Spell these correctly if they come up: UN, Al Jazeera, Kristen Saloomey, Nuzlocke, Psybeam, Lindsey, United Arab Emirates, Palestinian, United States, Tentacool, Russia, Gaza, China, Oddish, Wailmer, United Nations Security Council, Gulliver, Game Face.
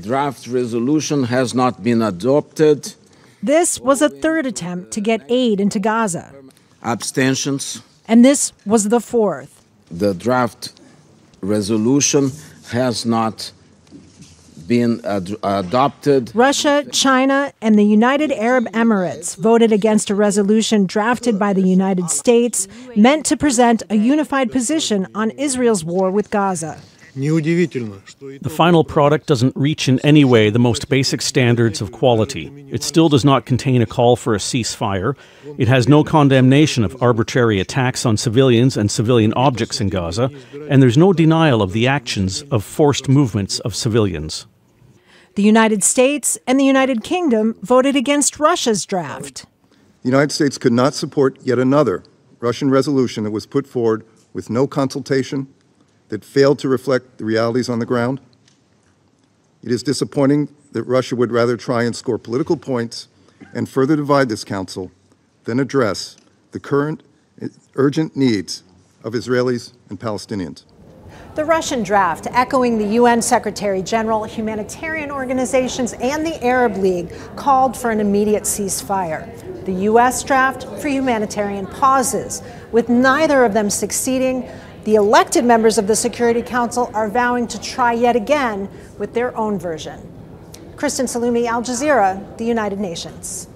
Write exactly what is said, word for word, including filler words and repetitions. Draft resolution has not been adopted. This was a third attempt to get aid into Gaza. Abstentions. And this was the fourth. The draft resolution has not been ad adopted. Russia, China, and the United Arab Emirates voted against a resolution drafted by the United States meant to present a unified position on Israel's war with Gaza. The final product doesn't reach in any way the most basic standards of quality. It still does not contain a call for a ceasefire. It has no condemnation of arbitrary attacks on civilians and civilian objects in Gaza, and there's no denial of the actions of forced movements of civilians. The United States and the United Kingdom voted against Russia's draft. The United States could not support yet another Russian resolution that was put forward with no consultation, that failed to reflect the realities on the ground. It is disappointing that Russia would rather try and score political points and further divide this council than address the current urgent needs of Israelis and Palestinians. The Russian draft, echoing the U N Secretary General, humanitarian organizations, and the Arab League, called for an immediate ceasefire. The U S draft for humanitarian pauses, with neither of them succeeding. The elected members of the Security Council are vowing to try yet again with their own version. Kristen Saloomey, Al Jazeera, the United Nations.